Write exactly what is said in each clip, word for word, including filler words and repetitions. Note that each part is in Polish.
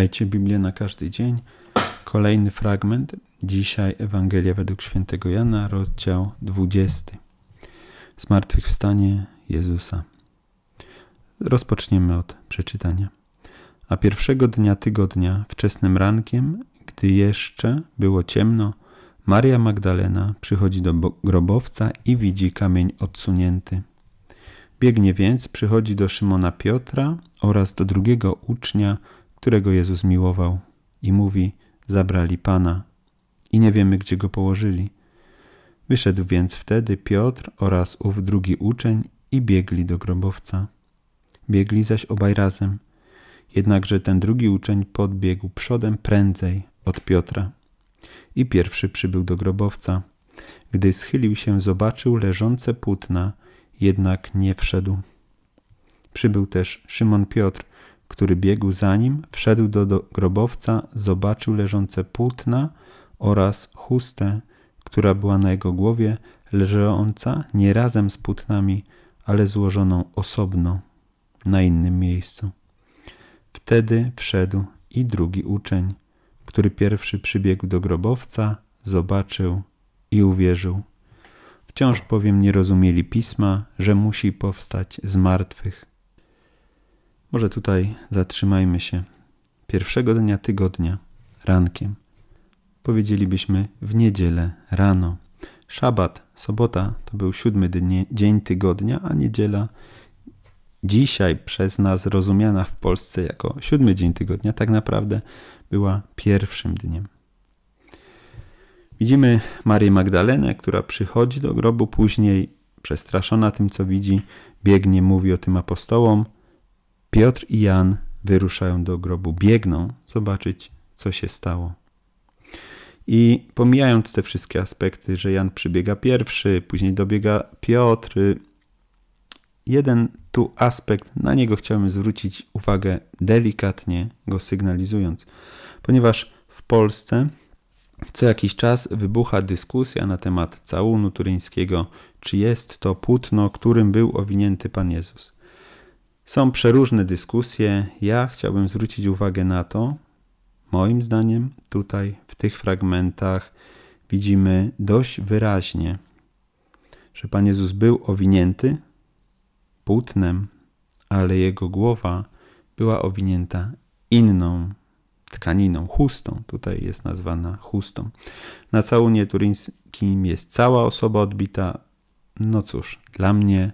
Czytajcie Biblię na każdy dzień. Kolejny fragment. Dzisiaj Ewangelia według świętego Jana, rozdział dwudziesty. Zmartwychwstanie Jezusa. Rozpoczniemy od przeczytania. A pierwszego dnia tygodnia, wczesnym rankiem, gdy jeszcze było ciemno, Maria Magdalena przychodzi do grobowca i widzi kamień odsunięty. Biegnie więc, przychodzi do Szymona Piotra oraz do drugiego ucznia, którego Jezus miłował, i mówi: zabrali Pana i nie wiemy, gdzie go położyli. Wyszedł więc wtedy Piotr oraz ów drugi uczeń i biegli do grobowca. Biegli zaś obaj razem. Jednakże ten drugi uczeń podbiegł przodem prędzej od Piotra i pierwszy przybył do grobowca. Gdy schylił się, zobaczył leżące płótna, jednak nie wszedł. Przybył też Szymon Piotr, który biegł za nim, wszedł do, do grobowca, zobaczył leżące płótna oraz chustę, która była na jego głowie, leżąca nie razem z płótnami, ale złożoną osobno, na innym miejscu. Wtedy wszedł i drugi uczeń, który pierwszy przybiegł do grobowca, zobaczył i uwierzył. Wciąż bowiem nie rozumieli Pisma, że musi powstać z martwych. Może tutaj zatrzymajmy się. Pierwszego dnia tygodnia, rankiem. Powiedzielibyśmy w niedzielę, rano. Szabat, sobota to był siódmy dnie, dzień tygodnia, a niedziela, dzisiaj przez nas rozumiana w Polsce jako siódmy dzień tygodnia, tak naprawdę była pierwszym dniem. Widzimy Marię Magdalenę, która przychodzi do grobu, później przestraszona tym, co widzi, biegnie, mówi o tym apostołom. Piotr i Jan wyruszają do grobu, biegną zobaczyć, co się stało. I pomijając te wszystkie aspekty, że Jan przybiega pierwszy, później dobiega Piotr, jeden tu aspekt, na niego chciałbym zwrócić uwagę, delikatnie go sygnalizując, ponieważ w Polsce co jakiś czas wybucha dyskusja na temat całunu turyńskiego, czy jest to płótno, którym był owinięty Pan Jezus. Są przeróżne dyskusje, ja chciałbym zwrócić uwagę na to, moim zdaniem tutaj w tych fragmentach widzimy dość wyraźnie, że Pan Jezus był owinięty płótnem, ale jego głowa była owinięta inną tkaniną, chustą. Tutaj jest nazwana chustą. Na całunie turyńskim jest cała osoba odbita. No cóż, dla mnie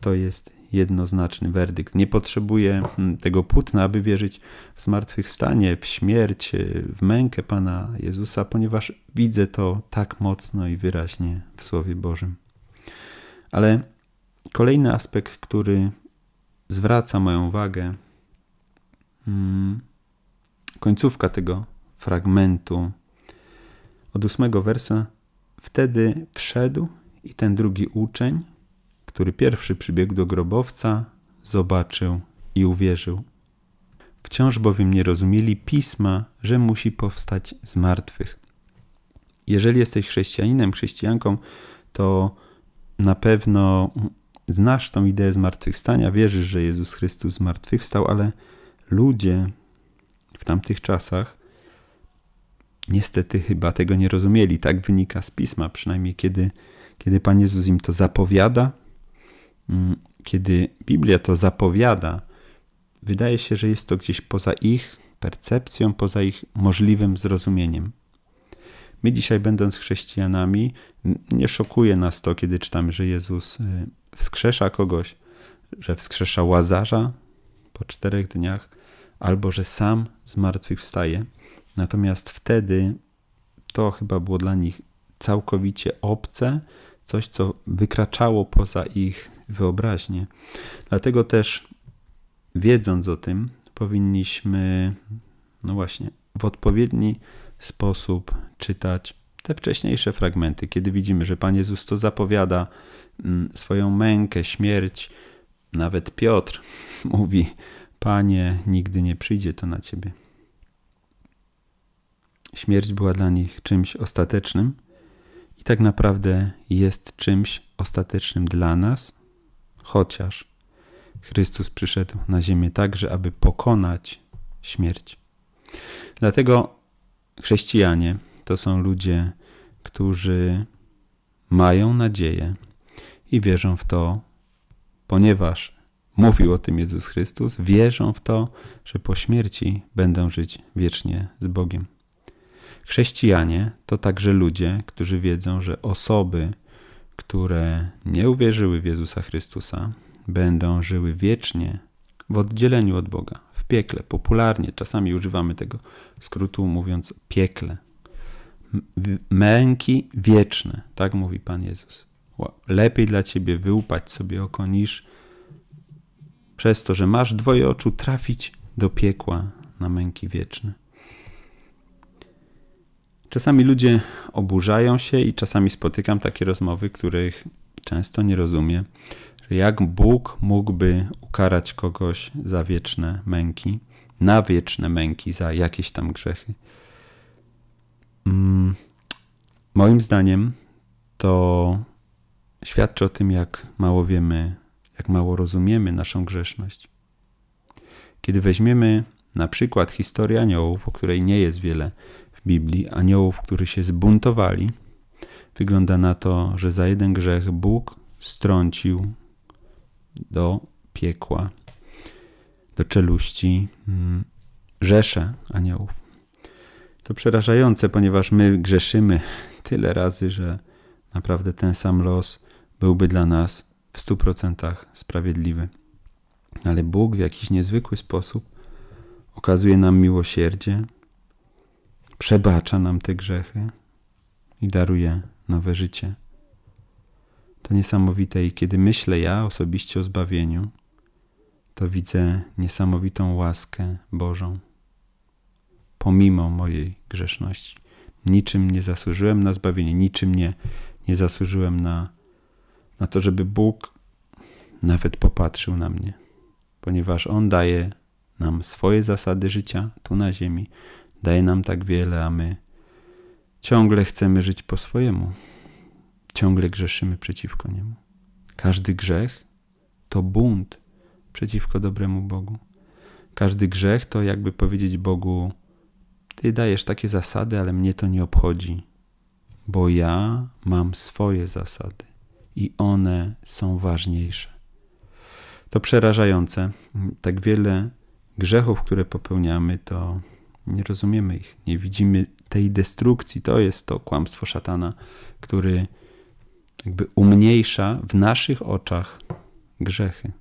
to jest jednoznaczny werdykt. Nie potrzebuję tego płótna, aby wierzyć w zmartwychwstanie, w śmierć, w mękę Pana Jezusa, ponieważ widzę to tak mocno i wyraźnie w Słowie Bożym. Ale kolejny aspekt, który zwraca moją uwagę, końcówka tego fragmentu od ósmego wersa. Wtedy wszedł i ten drugi uczeń, który pierwszy przybiegł do grobowca, zobaczył i uwierzył. Wciąż bowiem nie rozumieli Pisma, że musi powstać z martwych. Jeżeli jesteś chrześcijaninem, chrześcijanką, to na pewno znasz tą ideę zmartwychwstania, wierzysz, że Jezus Chrystus zmartwychwstał, ale ludzie w tamtych czasach niestety chyba tego nie rozumieli. Tak wynika z Pisma, przynajmniej kiedy, kiedy Pan Jezus im to zapowiada, kiedy Biblia to zapowiada, wydaje się, że jest to gdzieś poza ich percepcją, poza ich możliwym zrozumieniem. My dzisiaj, będąc chrześcijanami, nie szokuje nas to, kiedy czytamy, że Jezus wskrzesza kogoś, że wskrzesza Łazarza po czterech dniach, albo że sam zmartwychwstaje. Natomiast wtedy to chyba było dla nich całkowicie obce, coś, co wykraczało poza ich wyobraźnię. Dlatego też, wiedząc o tym, powinniśmy, no właśnie, w odpowiedni sposób czytać te wcześniejsze fragmenty, kiedy widzimy, że Pan Jezus to zapowiada, swoją mękę, śmierć. Nawet Piotr mówi: Panie, nigdy nie przyjdzie to na Ciebie. Śmierć była dla nich czymś ostatecznym i tak naprawdę jest czymś ostatecznym dla nas, chociaż Chrystus przyszedł na ziemię także, aby pokonać śmierć. Dlatego chrześcijanie to są ludzie, którzy mają nadzieję i wierzą w to, ponieważ mówił o tym Jezus Chrystus, wierzą w to, że po śmierci będą żyć wiecznie z Bogiem. Chrześcijanie to także ludzie, którzy wiedzą, że osoby, które nie uwierzyły w Jezusa Chrystusa, będą żyły wiecznie w oddzieleniu od Boga, w piekle. Popularnie czasami używamy tego skrótu, mówiąc piekle. Męki wieczne, tak mówi Pan Jezus. Lepiej dla ciebie wyłupać sobie oko, niż przez to, że masz dwoje oczu, trafić do piekła na męki wieczne. Czasami ludzie oburzają się i czasami spotykam takie rozmowy, których często nie rozumiem, że jak Bóg mógłby ukarać kogoś za wieczne męki, na wieczne męki, za jakieś tam grzechy. Mm, moim zdaniem to świadczy o tym, jak mało wiemy, jak mało rozumiemy naszą grzeszność. Kiedy weźmiemy na przykład historię aniołów, o której nie jest wiele w Biblii, aniołów, którzy się zbuntowali, wygląda na to, że za jeden grzech Bóg strącił do piekła, do czeluści rzesze aniołów. To przerażające, ponieważ my grzeszymy tyle razy, że naprawdę ten sam los byłby dla nas w stu procentach sprawiedliwy. Ale Bóg w jakiś niezwykły sposób okazuje nam miłosierdzie, przebacza nam te grzechy i daruje nowe życie. To niesamowite i kiedy myślę ja osobiście o zbawieniu, to widzę niesamowitą łaskę Bożą. Pomimo mojej grzeszności. Niczym nie zasłużyłem na zbawienie, niczym nie, nie zasłużyłem na, na to, żeby Bóg nawet popatrzył na mnie. Ponieważ On daje nam swoje zasady życia tu na ziemi. Daje nam tak wiele, a my ciągle chcemy żyć po swojemu. Ciągle grzeszymy przeciwko Niemu. Każdy grzech to bunt przeciwko dobremu Bogu. Każdy grzech to jakby powiedzieć Bogu: Ty dajesz takie zasady, ale mnie to nie obchodzi, bo ja mam swoje zasady i one są ważniejsze. To przerażające. Tak wiele grzechów, które popełniamy, to nie rozumiemy ich. Nie widzimy tej destrukcji. To jest to kłamstwo szatana, który jakby umniejsza w naszych oczach grzechy.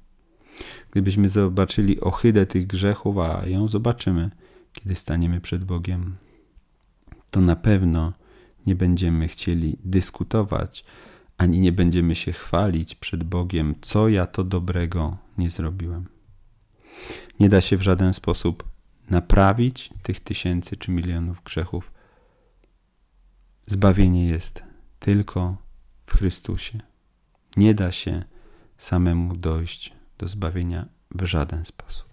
Gdybyśmy zobaczyli ohydę tych grzechów, a ją zobaczymy, kiedy staniemy przed Bogiem, to na pewno nie będziemy chcieli dyskutować, ani nie będziemy się chwalić przed Bogiem, co ja to dobrego nie zrobiłem. Nie da się w żaden sposób naprawić tych tysięcy czy milionów grzechów. Zbawienie jest tylko w Chrystusie. Nie da się samemu dojść do zbawienia w żaden sposób.